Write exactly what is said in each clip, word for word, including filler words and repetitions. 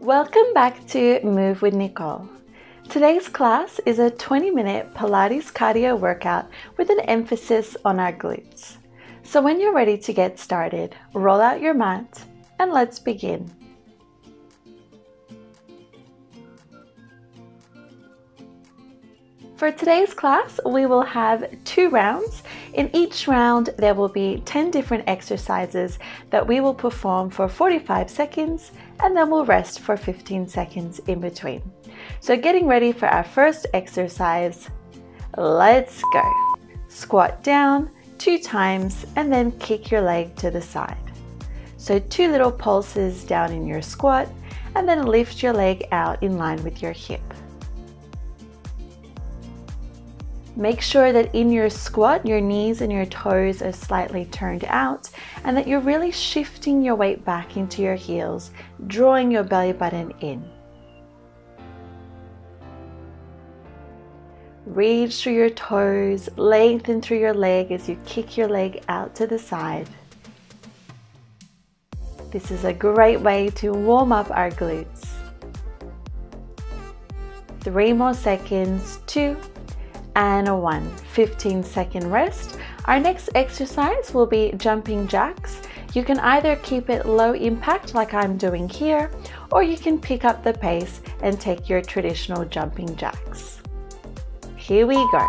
Welcome back to Move with Nicole. Today's class is a twenty minute Pilates cardio workout with an emphasis on our glutes. So when you're ready to get started, roll out your mat and let's begin. For today's class, we will have two rounds. In each round, there will be ten different exercises that we will perform for forty-five seconds, and then we'll rest for fifteen seconds in between. So getting ready for our first exercise, let's go. Squat down two times and then kick your leg to the side. So two little pulses down in your squat, and then lift your leg out in line with your hip. Make sure that in your squat, your knees and your toes are slightly turned out and that you're really shifting your weight back into your heels, drawing your belly button in. Reach through your toes, lengthen through your leg as you kick your leg out to the side. This is a great way to warm up our glutes. Three more seconds, two, and a one, fifteen second rest. Our next exercise will be jumping jacks. You can either keep it low impact like I'm doing here, or you can pick up the pace and take your traditional jumping jacks. Here we go.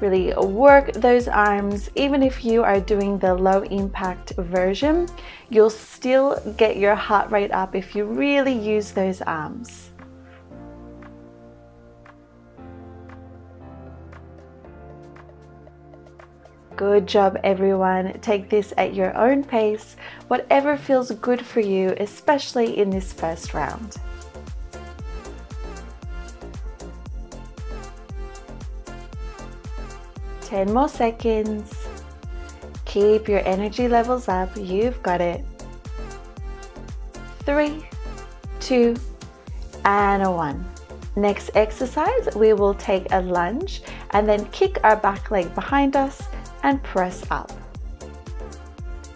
Really work those arms. Even if you are doing the low impact version, you'll still get your heart rate up if you really use those arms. Good job, everyone. Take this at your own pace, whatever feels good for you, especially in this first round. ten more seconds. Keep your energy levels up. You've got it. Three, two, and a one. Next exercise, we will take a lunge and then kick our back leg behind us and press up,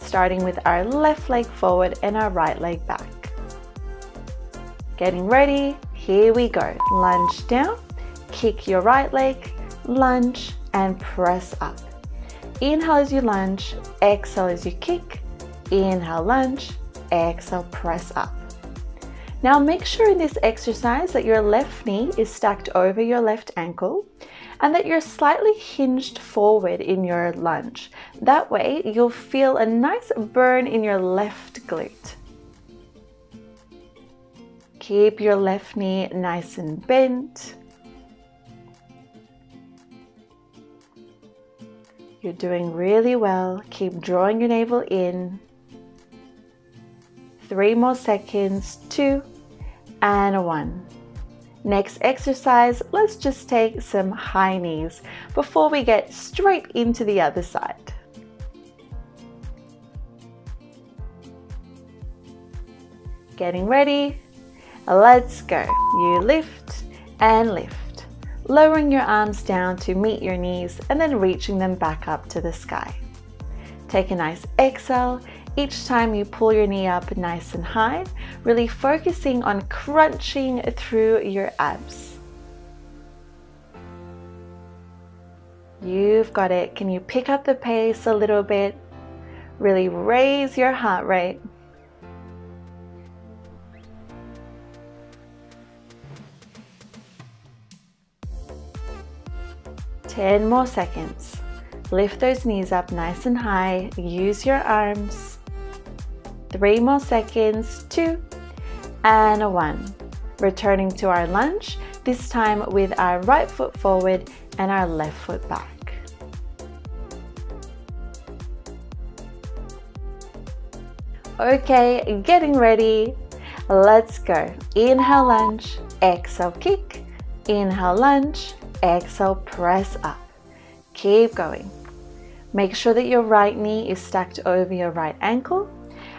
starting with our left leg forward and our right leg back. Getting ready, here we go. Lunge down, kick your right leg, lunge and press up. Inhale as you lunge, exhale as you kick, inhale lunge, exhale press up. Now make sure in this exercise that your left knee is stacked over your left ankle and that you're slightly hinged forward in your lunge. That way you'll feel a nice burn in your left glute. Keep your left knee nice and bent. You're doing really well. Keep drawing your navel in. Three more seconds, two, and a one. Next exercise, let's just take some high knees before we get straight into the other side. Getting ready, let's go. You lift and lift, lowering your arms down to meet your knees and then reaching them back up to the sky. Take a nice exhale. Each time you pull your knee up nice and high, really focusing on crunching through your abs. You've got it. Can you pick up the pace a little bit? Really raise your heart rate. ten more seconds. Lift those knees up nice and high. Use your arms. Three more seconds, two, and a one. Returning to our lunge, this time with our right foot forward and our left foot back. Okay, getting ready, let's go. Inhale lunge, exhale kick, inhale lunge, exhale press up. Keep going. Make sure that your right knee is stacked over your right ankle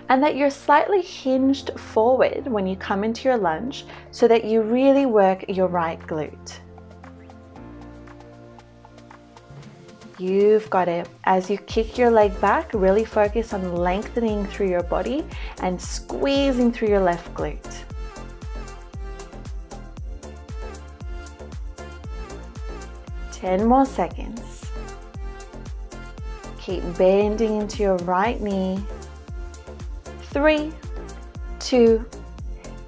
and that you're slightly hinged forward when you come into your lunge so that you really work your right glute. You've got it. As you kick your leg back, really focus on lengthening through your body and squeezing through your left glute. ten more seconds. Keep bending into your right knee. Three, two,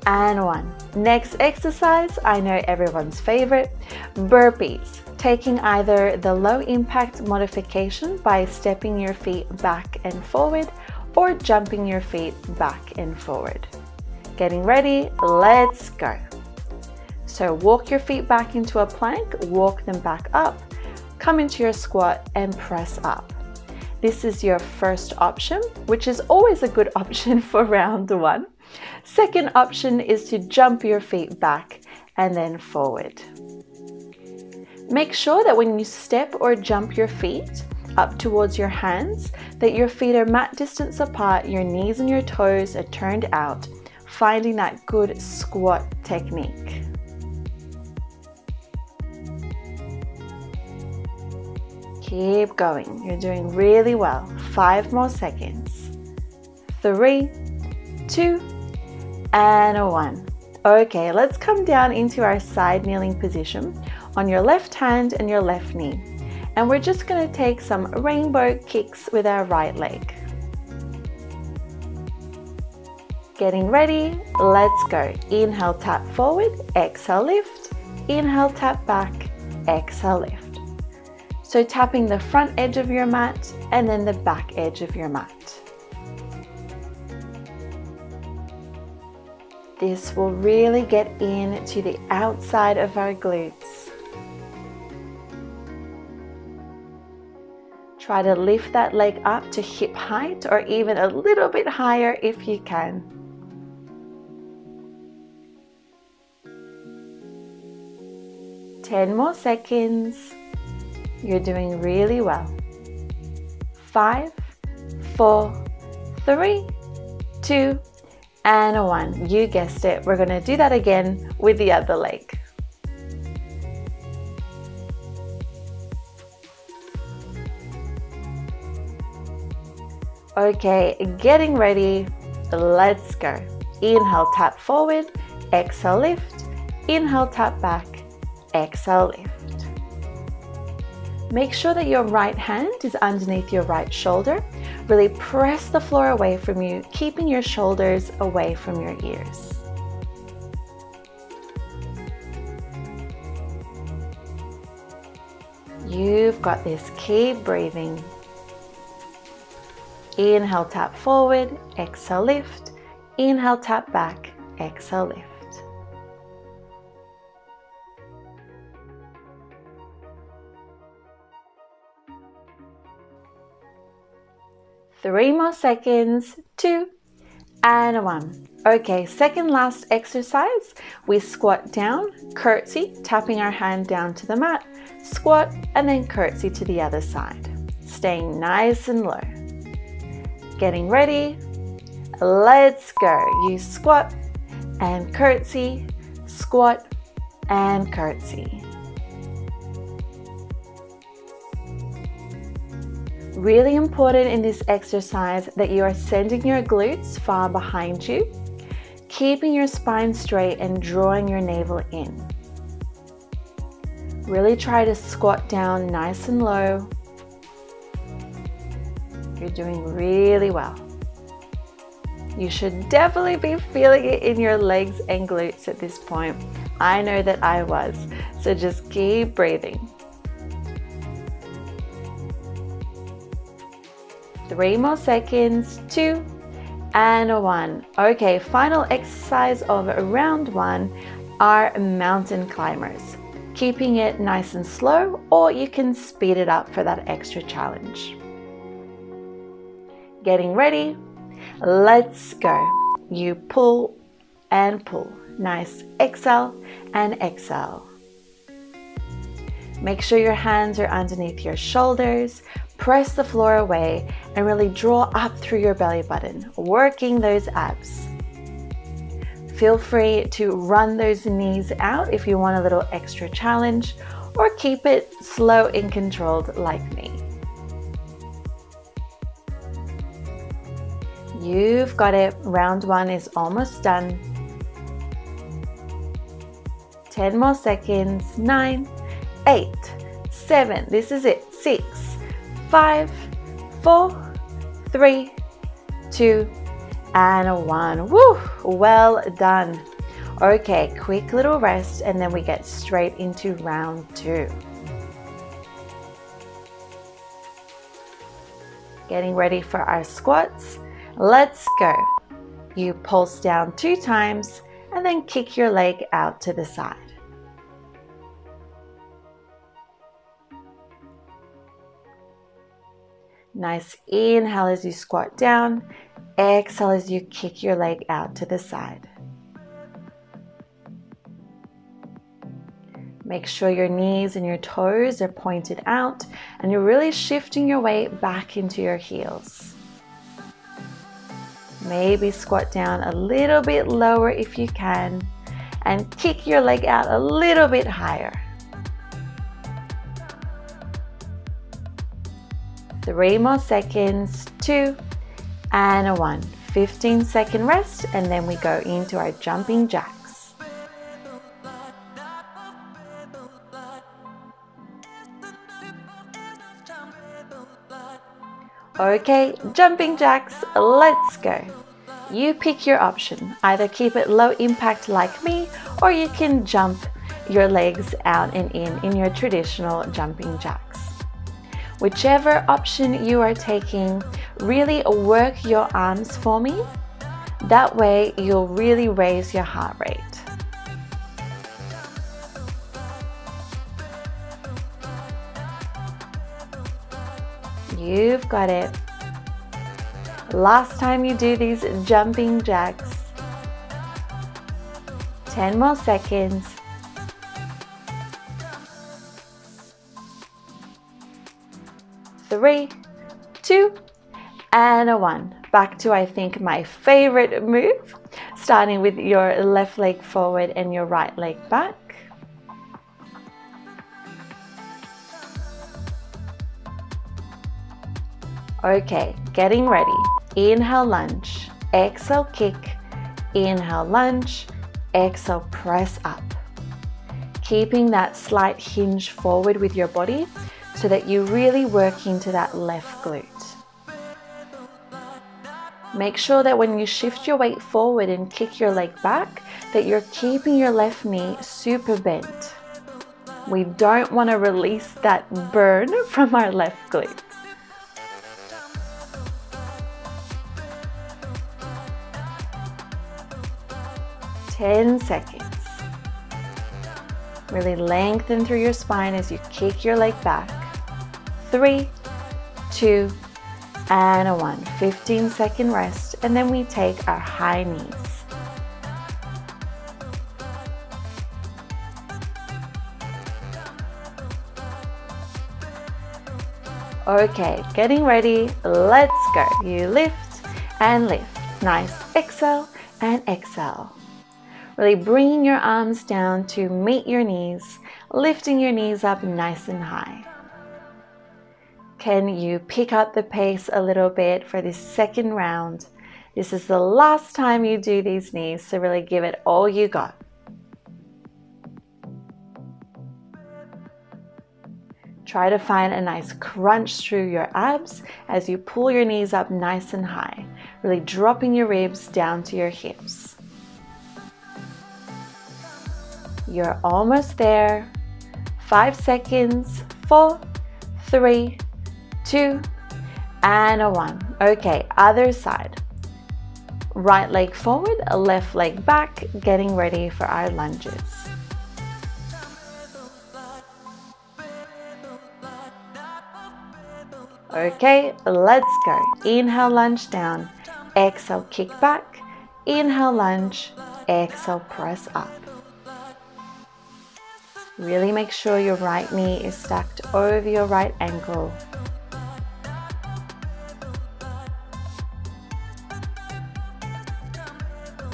and one. Next exercise, I know everyone's favorite, burpees. Taking either the low impact modification by stepping your feet back and forward or jumping your feet back and forward. Getting ready, let's go. So walk your feet back into a plank, walk them back up, come into your squat and press up. This is your first option, which is always a good option for round one. Second option is to jump your feet back and then forward. Make sure that when you step or jump your feet up towards your hands, that your feet are mat distance apart, your knees and your toes are turned out, finding that good squat technique. Keep going, you're doing really well. Five more seconds. Three, two, and one. Okay, let's come down into our side kneeling position on your left hand and your left knee. And we're just going to take some rainbow kicks with our right leg. Getting ready, let's go. Inhale, tap forward, exhale, lift. Inhale, tap back, exhale, lift. So tapping the front edge of your mat and then the back edge of your mat. This will really get in to the outside of our glutes. Try to lift that leg up to hip height or even a little bit higher if you can. ten more seconds. You're doing really well. Five, four, three, two, and one. You guessed it. We're going to do that again with the other leg. Okay, getting ready. Let's go. Inhale, tap forward. Exhale, lift. Inhale, tap back. Exhale, lift. Make sure that your right hand is underneath your right shoulder. Really press the floor away from you, keeping your shoulders away from your ears. You've got this. Keep breathing. Inhale, tap forward. Exhale, lift. Inhale, tap back. Exhale, lift. Three more seconds, two, and one. Okay, second last exercise, we squat down, curtsy, tapping our hand down to the mat, squat, and then curtsy to the other side, staying nice and low. Getting ready, let's go. You squat and curtsy, squat and curtsy. Really important in this exercise that you are sending your glutes far behind you, keeping your spine straight and drawing your navel in. Really try to squat down nice and low. You're doing really well. You should definitely be feeling it in your legs and glutes at this point. I know that I was, so just keep breathing. Three more seconds, two, and one. Okay, final exercise of round one are mountain climbers. Keeping it nice and slow, or you can speed it up for that extra challenge. Getting ready, let's go. You pull and pull. Nice, exhale and exhale. Make sure your hands are underneath your shoulders. Press the floor away and really draw up through your belly button, working those abs. Feel free to run those knees out if you want a little extra challenge, or keep it slow and controlled like me. You've got it. Round one is almost done. ten more seconds. Nine, eight, seven. This is it. Six, five, four, three, two, and one. Woo! Well done. Okay, quick little rest, and then we get straight into round two. Getting ready for our squats. Let's go. You pulse down two times and then kick your leg out to the side. Nice inhale as you squat down. Exhale as you kick your leg out to the side. Make sure your knees and your toes are pointed out and you're really shifting your weight back into your heels. Maybe squat down a little bit lower if you can and kick your leg out a little bit higher. Three more seconds, two and a one. fifteen second rest, and then we go into our jumping jack. Okay, jumping jacks, let's go. You pick your option. Either keep it low impact like me, or you can jump your legs out and in in your traditional jumping jacks. Whichever option you are taking, really work your arms for me. That way you'll really raise your heart rate. You've got it. Last time you do these jumping jacks. ten more seconds. Three, two, and a one. Back to, I think, my favorite move, starting with your left leg forward and your right leg back. Okay, getting ready. Inhale, lunge. Exhale, kick. Inhale, lunge. Exhale, press up. Keeping that slight hinge forward with your body so that you really work into that left glute. Make sure that when you shift your weight forward and kick your leg back, that you're keeping your left knee super bent. We don't want to release that burn from our left glute. ten seconds. Really lengthen through your spine as you kick your leg back. Three, two, and a one. fifteen second rest, and then we take our high knees. Okay, getting ready. Let's go. You lift and lift. Nice exhale and exhale. Really bringing your arms down to meet your knees, lifting your knees up nice and high. Can you pick up the pace a little bit for this second round? This is the last time you do these knees, so really give it all you got. Try to find a nice crunch through your abs as you pull your knees up nice and high, really dropping your ribs down to your hips. You're almost there. Five seconds, four, three, two, and a one. Okay, other side. Right leg forward, left leg back, getting ready for our lunges. Okay, let's go. Inhale, lunge down. Exhale, kick back. Inhale, lunge. Exhale, press up. Really make sure your right knee is stacked over your right ankle.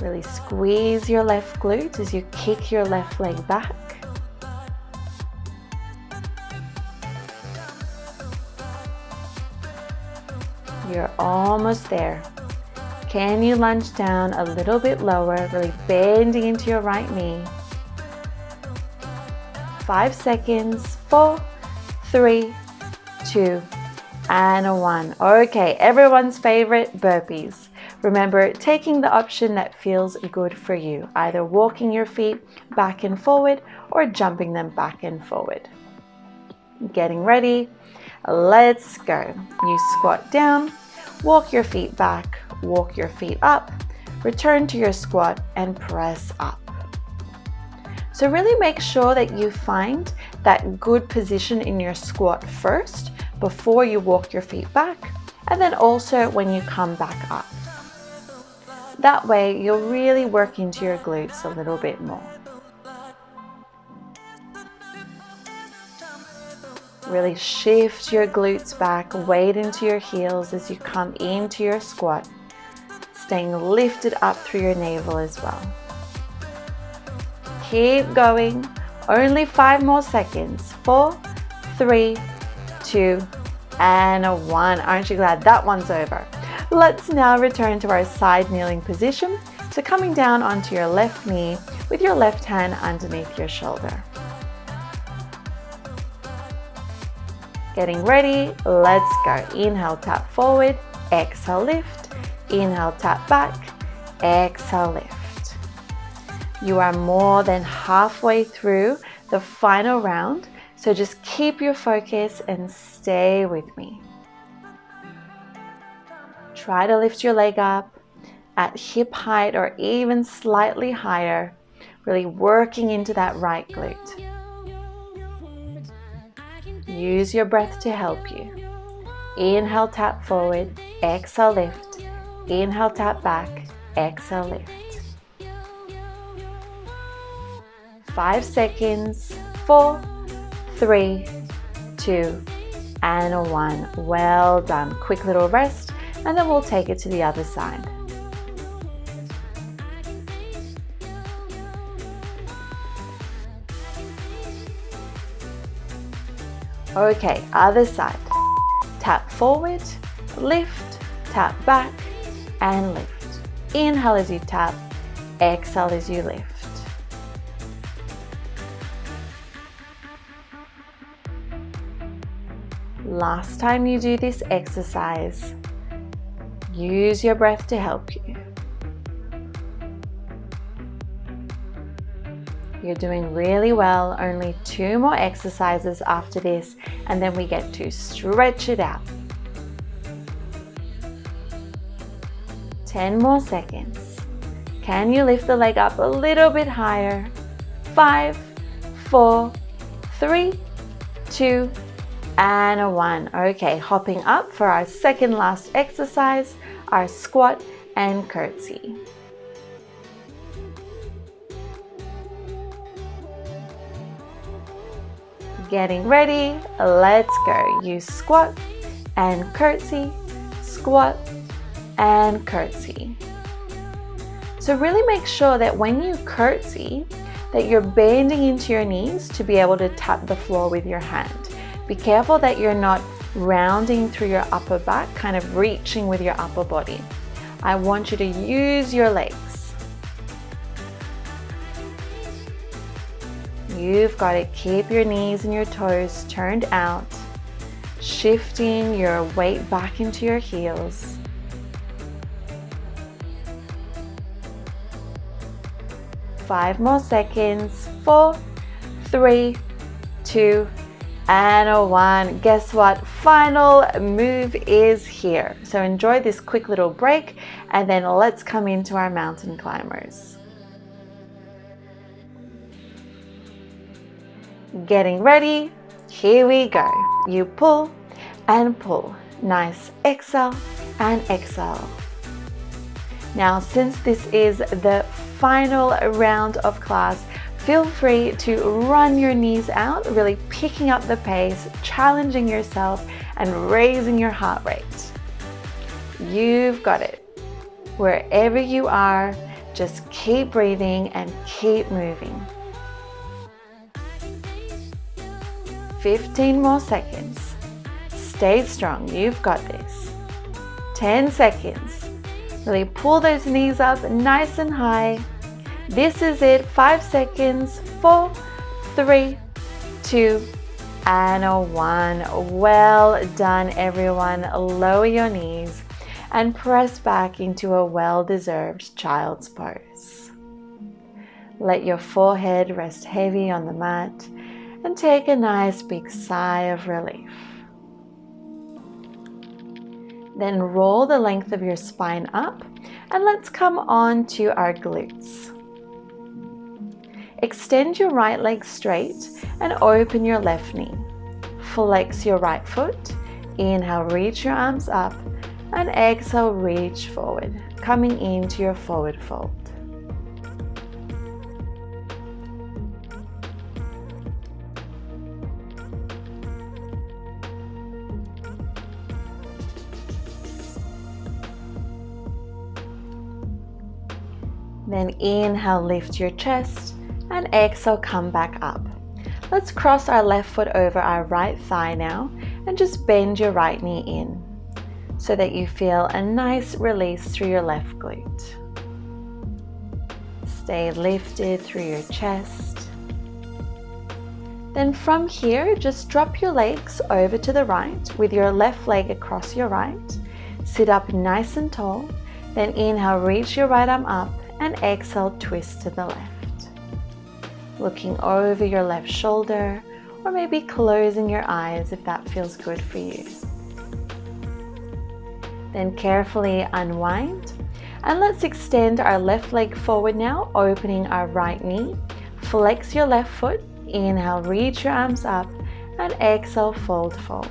Really squeeze your left glute as you kick your left leg back. You're almost there. Can you lunge down a little bit lower, really bending into your right knee? Five seconds, four, three, two, and a one. Okay, everyone's favorite, burpees. Remember, taking the option that feels good for you, either walking your feet back and forward or jumping them back and forward. Getting ready, let's go. You squat down, walk your feet back, walk your feet up, return to your squat and press up. So really make sure that you find that good position in your squat first before you walk your feet back, and then also when you come back up. That way you'll really work into your glutes a little bit more. Really shift your glutes back, weight into your heels as you come into your squat, staying lifted up through your navel as well. Keep going, only five more seconds, four, three, two, and a one. Aren't you glad that one's over? Let's now return to our side kneeling position. So coming down onto your left knee with your left hand underneath your shoulder. Getting ready, let's go. Inhale, tap forward, exhale, lift, inhale, tap back, exhale, lift. You are more than halfway through the final round, so just keep your focus and stay with me. Try to lift your leg up at hip height or even slightly higher, really working into that right glute. Use your breath to help you. Inhale, tap forward, exhale, lift, inhale, tap back, exhale, lift. Five seconds, four, three, two, and a one. Well done. Quick little rest, and then we'll take it to the other side. Okay, other side. Tap forward, lift, tap back, and lift. Inhale as you tap, exhale as you lift. Last time you do this exercise, use your breath to help you. You're doing really well. Only two more exercises after this, and then we get to stretch it out. ten more seconds. Can you lift the leg up a little bit higher? Five, four, three, two, and a one. Okay, hopping up for our second last exercise, our squat and curtsy. Getting ready, let's go. You squat and curtsy, squat and curtsy. So really make sure that when you curtsy, that you're bending into your knees to be able to tap the floor with your hand. Be careful that you're not rounding through your upper back, kind of reaching with your upper body. I want you to use your legs. You've got to keep your knees and your toes turned out, shifting your weight back into your heels. Five more seconds, four, three, two, and a one. Guess what? Final move is here. So enjoy this quick little break, and then let's come into our mountain climbers. Getting ready, here we go. You pull and pull. Nice exhale and exhale. Now, since this is the final round of class, feel free to run your knees out, really picking up the pace, challenging yourself, and raising your heart rate. You've got it. Wherever you are, just keep breathing and keep moving. fifteen more seconds. Stay strong, you've got this. ten seconds. Really pull those knees up nice and high. This is it, five seconds, four, three, two, and one. Well done, everyone. Lower your knees and press back into a well-deserved child's pose. Let your forehead rest heavy on the mat and take a nice big sigh of relief. Then roll the length of your spine up and let's come on to our glutes. Extend your right leg straight and open your left knee. Flex your right foot. Inhale, reach your arms up and exhale, reach forward, coming into your forward fold. Then inhale, lift your chest and exhale, come back up. Let's cross our left foot over our right thigh now and just bend your right knee in so that you feel a nice release through your left glute. Stay lifted through your chest. Then from here, just drop your legs over to the right with your left leg across your right. Sit up nice and tall. Then inhale, reach your right arm up and exhale, twist to the left. Looking over your left shoulder, or maybe closing your eyes if that feels good for you. Then carefully unwind. And let's extend our left leg forward now, opening our right knee. Flex your left foot. Inhale, reach your arms up and exhale, fold forward.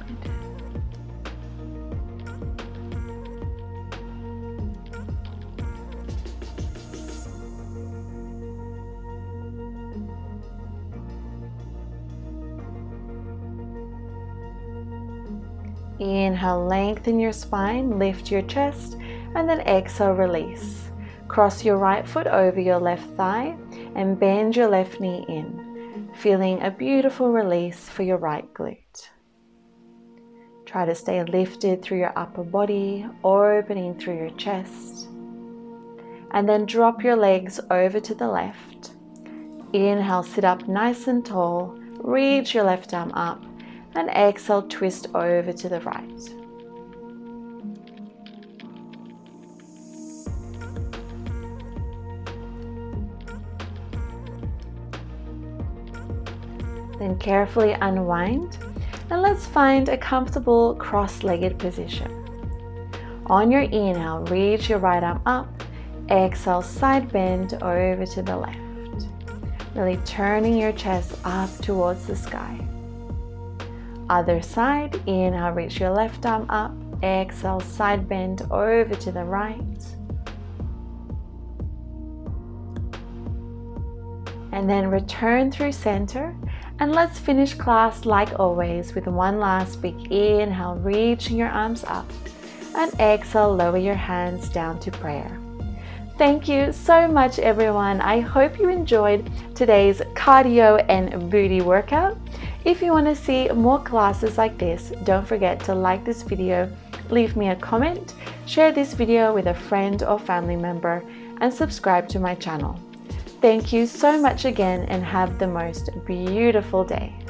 Inhale, lengthen your spine, lift your chest, and then exhale, release. Cross your right foot over your left thigh and bend your left knee in, feeling a beautiful release for your right glute. Try to stay lifted through your upper body, opening through your chest. And then drop your legs over to the left. Inhale, sit up nice and tall, reach your left arm up. And exhale, twist over to the right. Then carefully unwind and let's find a comfortable cross-legged position. On your inhale, reach your right arm up, exhale, side bend over to the left. Really turning your chest up towards the sky. Other side, inhale, reach your left arm up, exhale, side bend over to the right. And then return through center. And let's finish class like always with one last big inhale, reaching your arms up. And exhale, lower your hands down to prayer. Thank you so much, everyone. I hope you enjoyed today's cardio and booty workout. If you want to see more classes like this, don't forget to like this video, leave me a comment, share this video with a friend or family member, and subscribe to my channel. Thank you so much again and have the most beautiful day.